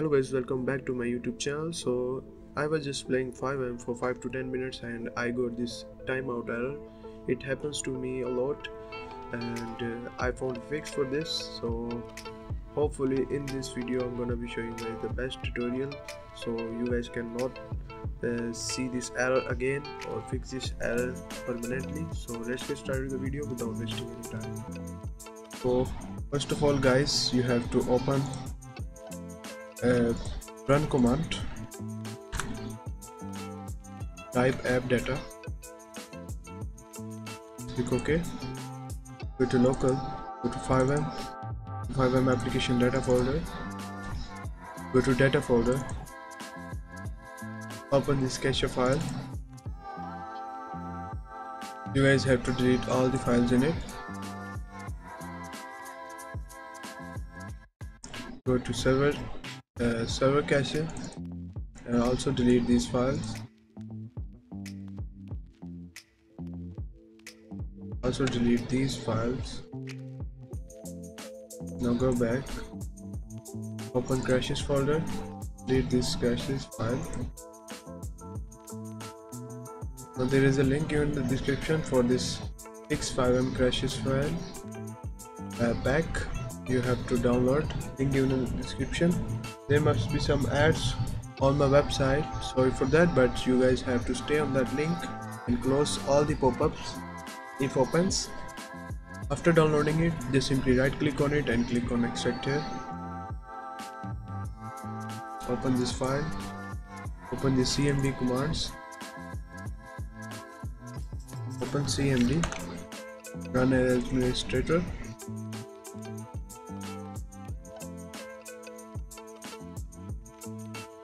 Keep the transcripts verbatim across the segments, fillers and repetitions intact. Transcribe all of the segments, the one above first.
Hello guys, welcome back to my YouTube channel. So I was just playing FiveM for five to ten minutes and I got this timeout error. It happens to me a lot and uh, I found a fix for this, so hopefully in this video I'm gonna be showing you guys the best tutorial so you guys cannot uh, see this error again or fix this error permanently. So let's get started with the video without wasting any time. So first of all guys, you have to open Uh, run command, type app data, click OK, go to local, go to FiveM, FiveM application data folder, go to data folder, open this cache file. You guys have to delete all the files in it. Go to server Uh, server cache and also delete these files, also delete these files. Now go back, open caches folder, delete this caches file. Now there is a link in the description for this FiveM caches file uh, pack. You have to download, link given in the description. There must be some ads on my website, sorry for that, but you guys have to stay on that link and close all the pop-ups if opens. After downloading it, just simply right click on it and click on extract here. Open this file, open the cmd commands, open cmd, run as administrator.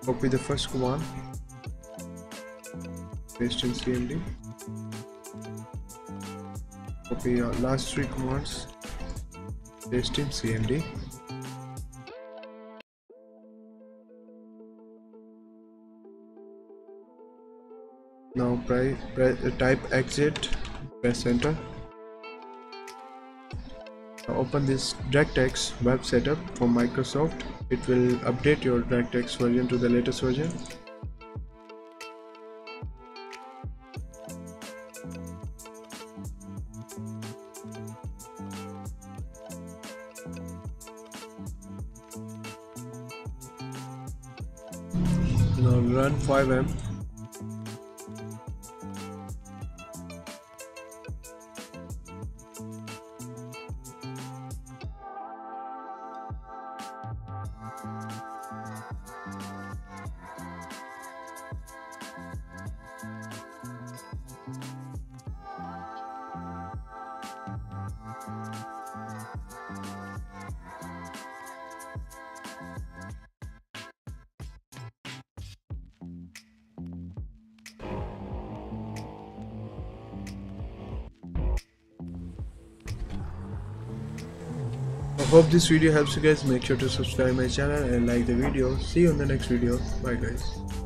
Copy the first command, paste in cmd, copy our last three commands, paste in cmd. Now press, press, uh, type exit, press enter. Now open this DirectX web setup from Microsoft. It will update your DirectX version to the latest version. Now run FiveM. I hope this video helps you guys. Make sure to subscribe my channel and like the video. See you in the next video. Bye guys.